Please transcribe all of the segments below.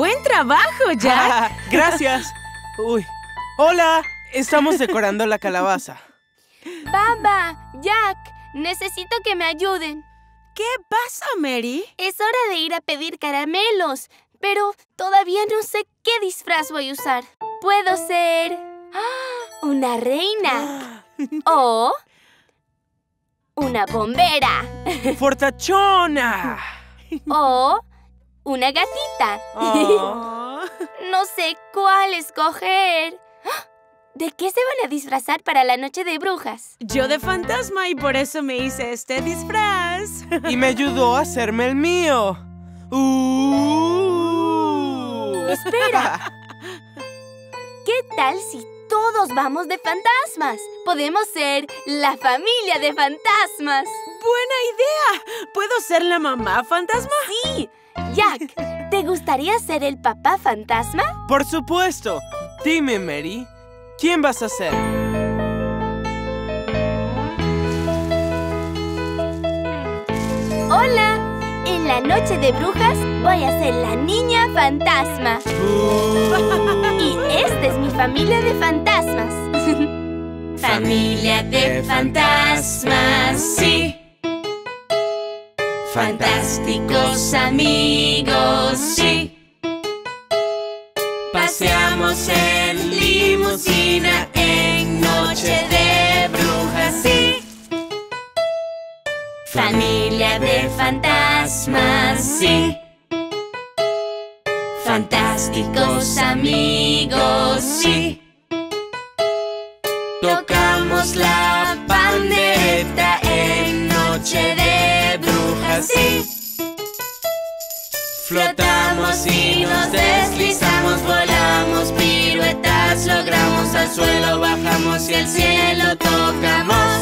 ¡Buen trabajo, Jack! ¡Gracias! ¡Uy! ¡Hola! Estamos decorando la calabaza. ¡Baba! ¡Jack! Necesito que me ayuden. ¿Qué pasa, Mary? Es hora de ir a pedir caramelos, pero todavía no sé qué disfraz voy a usar. Puedo ser... una reina. O... una bombera. ¡Fortachona! O... una gatita. Oh. No sé cuál escoger. ¿De qué se van a disfrazar para la noche de brujas? Yo de fantasma y por eso me hice este disfraz. Y me ayudó a hacerme el mío. ¡Espera! ¿Qué tal si todos vamos de fantasmas? Podemos ser la familia de fantasmas. ¡Buena idea! ¿Puedo ser la mamá fantasma? ¡Sí! Jack, ¿te gustaría ser el papá fantasma? ¡Por supuesto! Dime, Mary, ¿quién vas a ser? ¡Hola! En la noche de brujas voy a ser la niña fantasma. Y esta es mi familia de fantasmas. Familia de fantasmas, sí. Fantásticos amigos, sí. Paseamos en limusina en noche de brujas, sí. Familia de fantasmas, sí. Fantásticos amigos, sí. Tocamos la pandereta en noche de brujas, sí. Flotamos y nos deslizamos, volamos piruetas, logramos al suelo, bajamos y al cielo tocamos.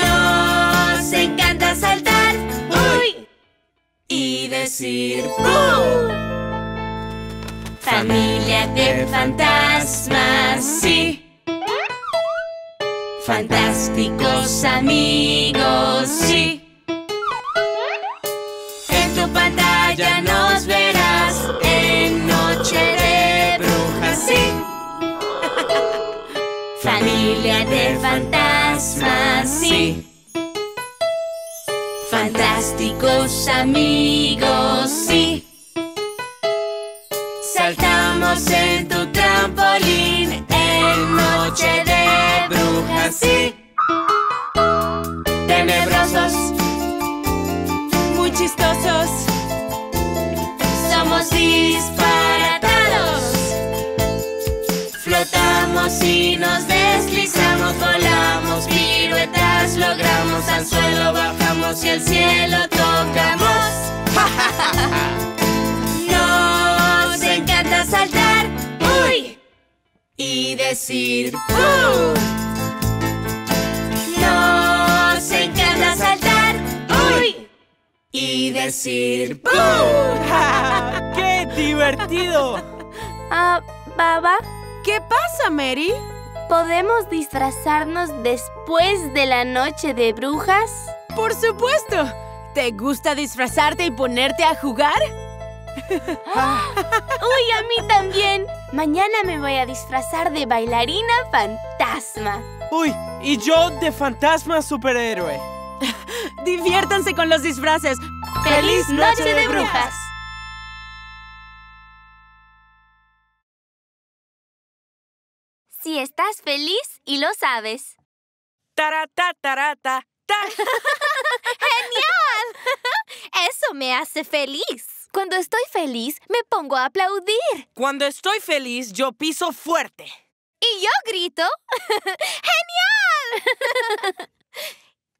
Nos encanta saltar, uy, y decir ¡pum! Familia de fantasmas, sí. Fantásticos amigos, sí. En tu pantalla nos verás en noche de brujas, sí. Familia de fantasmas, sí. Fantásticos amigos, sí. Saltamos en tu trampolín en noche de brujas, sí. Tenebrosos, muy chistosos, somos disparatados. Flotamos y nos deslizamos, volamos piruetas, logramos al suelo, bajamos y al cielo tocamos. Nos encanta saltar, uy, y decir ¡pum! Nos encanta saltar, uy, y decir ¡pum! ¡Qué divertido! Baba. ¿Qué pasa, Mary? ¿Podemos disfrazarnos después de la noche de brujas? ¡Por supuesto! ¿Te gusta disfrazarte y ponerte a jugar? ¡Uy, a mí también! Mañana me voy a disfrazar de bailarina fantasma. ¡Uy! Y yo de fantasma superhéroe. ¡Diviértanse con los disfraces! ¡Feliz noche de brujas! Si estás feliz y lo sabes. ¡Tarata, tarata, ta! ¡Genial! Eso me hace feliz. Cuando estoy feliz, me pongo a aplaudir. Cuando estoy feliz, yo piso fuerte. Y yo grito. ¡Genial!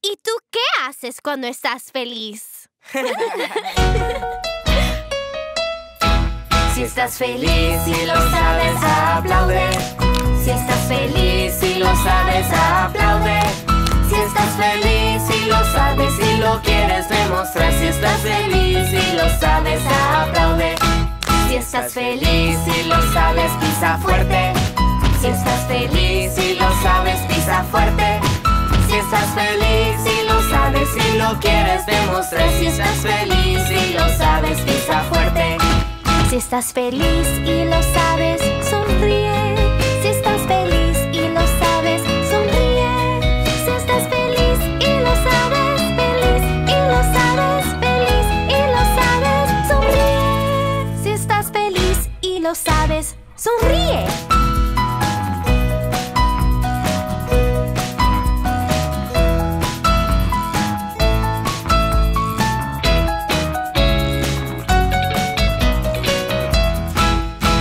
¿Y tú qué haces cuando estás feliz? Si estás feliz y lo sabes, aplaude. Si estás feliz y lo sabes, aplaude. Si estás feliz y lo sabes y lo quieres demostrar. Si estás feliz y lo sabes, aplaude. Si estás feliz y lo sabes, pisa fuerte. Si estás feliz y lo sabes, pisa fuerte. Si estás feliz y lo sabes y lo quieres demostrar. Si estás feliz y lo sabes, pisa fuerte. Si estás feliz y lo sabes, sonríe. Si estás feliz y lo sabes, sonríe. Si estás feliz y lo sabes, feliz y lo sabes, feliz y lo sabes, sonríe. Si estás feliz y lo sabes, sonríe.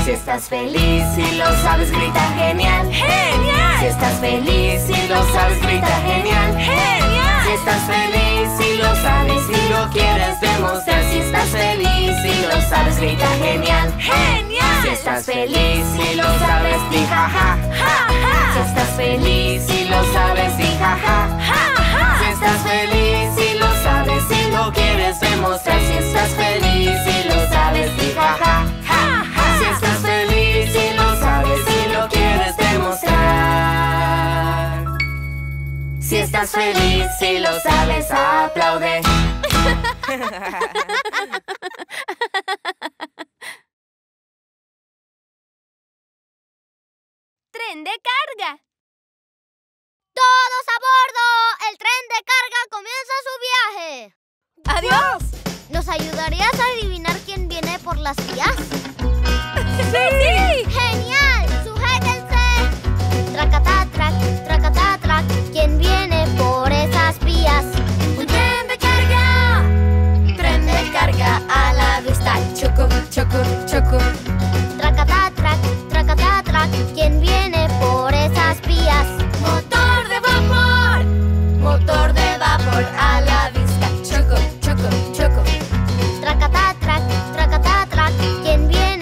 Si estás feliz y lo sabes, grita genial, genial. Si estás feliz y lo sabes, grita genial, genial. Si estás feliz y lo sabes y lo quieres demostrar, si estás feliz y lo sabes, grita genial, genial. Si estás feliz y lo sabes, di ja ja, ja ja. Si estás feliz y lo sabes, di ja ja, ja ja. Si estás feliz y lo sabes y lo quieres demostrar, si estás feliz y lo sabes, di ja ja, ja ja. Si estás feliz y lo sabes y lo quieres demostrar. Si estás feliz y lo sabes, aplaude. ¡Tren de carga! ¡Todos a bordo! ¡El tren de carga comienza su viaje! ¡Adiós! ¿Nos ayudarías a adivinar quién viene por las vías? ¡Sí! ¡Genial! ¡Sujétense! Tracatá, trac, tracatá, trac. ¿Quién viene por esas vías? ¡Un tren de carga! ¡Tren de carga a la vista! ¡Chucu, chucu, chucu! Tracatá, trac, tracatá, trac. ¿Quién viene por esas vías? ¡Motor de vapor! ¡Motor de vapor a la vista! ¡Chucu, chucu, chucu! Tracatá, trac, tracatá, trac. ¿Quién viene?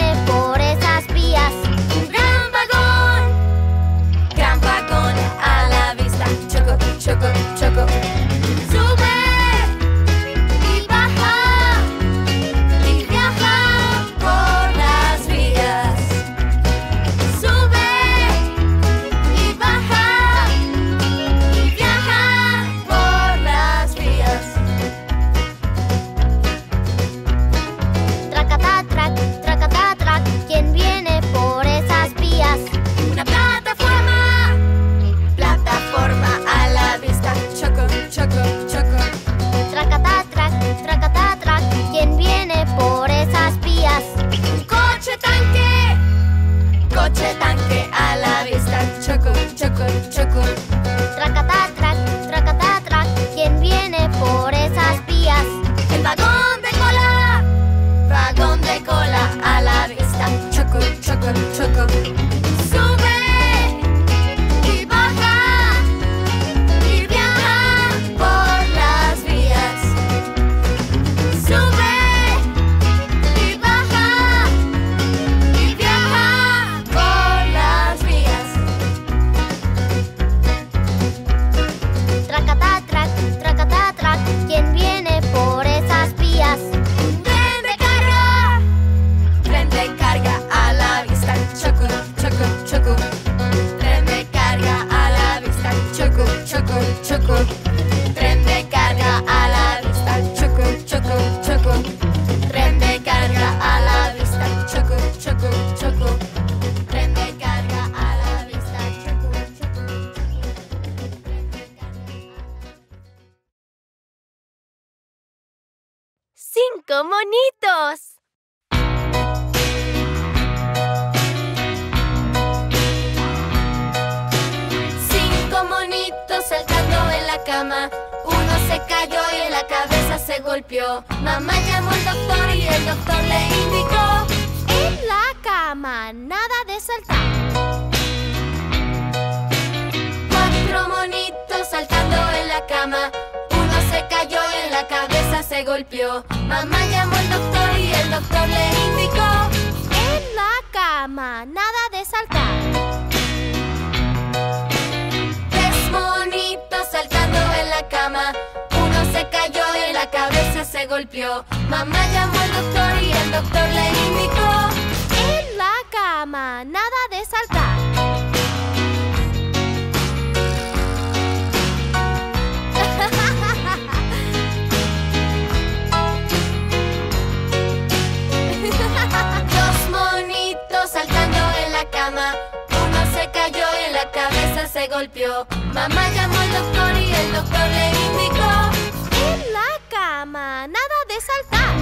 Choco, choco. Sube y baja y viaja por las vías. Sube y viaja por las vías. Tracatá, trac, tracatá, trac. ¿Quién viene por esas vías? Una plataforma, plataforma. Choco, choco. Tracatá, trac, tracatá, trac. ¿Quién viene por esas vías? Un coche tanque, coche tanque a la vista. Choco, choco, choco. Tracatá, trac, tracatá, trac. ¿Quién viene por esas vías? El vagón de cola a la vista. Choco, choco, choco. Sube. Choco, tren de carga a la vista. Choco, choco, choco. Tren de carga a la vista. Choco, choco, choco. Tren de carga a la vista. Choco, choco, choco. 5 monitos. Saltando en la cama, uno se cayó y en la cabeza se golpeó. Mamá llamó al doctor y el doctor le indicó: en la cama, nada de saltar. 4 monitos saltando en la cama, uno se cayó y en la cabeza se golpeó. Mamá llamó al doctor y el doctor le indicó: en la cama, nada de saltar. Monitos saltando en la cama, uno se cayó y en la cabeza se golpeó. Mamá llamó al doctor y el doctor le indicó: en la cama, nada de saltar. 2 golpeó. Mamá llamó al doctor y el doctor le indicó: en la cama, nada de saltar.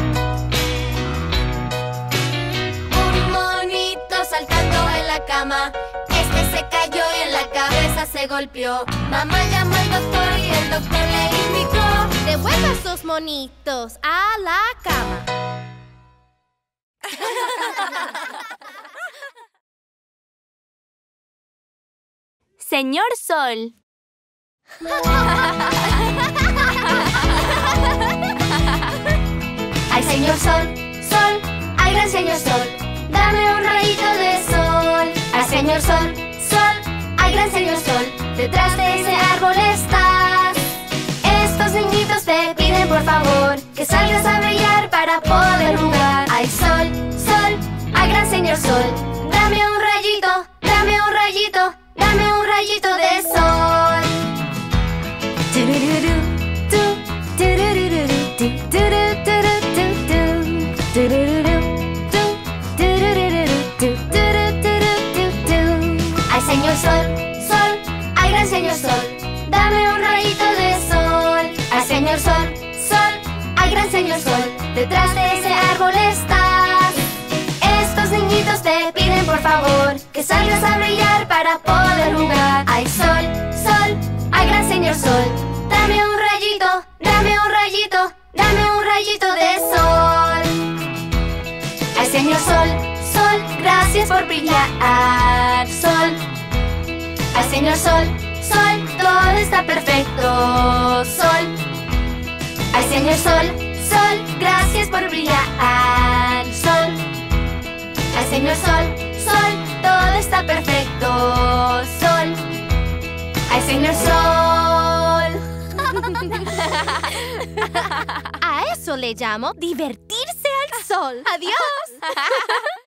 Un monito saltando en la cama, este se cayó y en la cabeza se golpeó. Mamá llamó al doctor y el doctor le indicó: devuelva esos monitos a la cama. Señor Sol. Ay, señor Sol, Sol, ay, gran señor Sol, dame un rayito de sol. Ay, señor Sol, Sol, ay, gran señor Sol, detrás de ese árbol estás. Estos niñitos te piden por favor que salgas a brillar para poder jugar. Ay, Sol, Sol, ay, gran señor Sol, dame un rayito, dame un rayito, dame un rayito de sol. Ay, señor Sol, Sol, ay, gran señor Sol, dame un rayito de sol. Ay, señor Sol, Sol, ay, gran señor Sol, detrás de ese árbol estás. Estos niñitos te piden por favor que salgas a brillar para poder jugar. Ay, Sol, Sol, ay, gran señor Sol, dame un rayito, dame un rayito, dame un rayito de sol. Ay, señor Sol, Sol, gracias por brillar, Sol. Ay, señor Sol, Sol, todo está perfecto, Sol. Ay, señor Sol, Sol, gracias por brillar, Sol. Ay, señor Sol, Sol, todo está perfecto, Sol. Ay, señor Sol. A eso le llamo divertirse al sol. Adiós.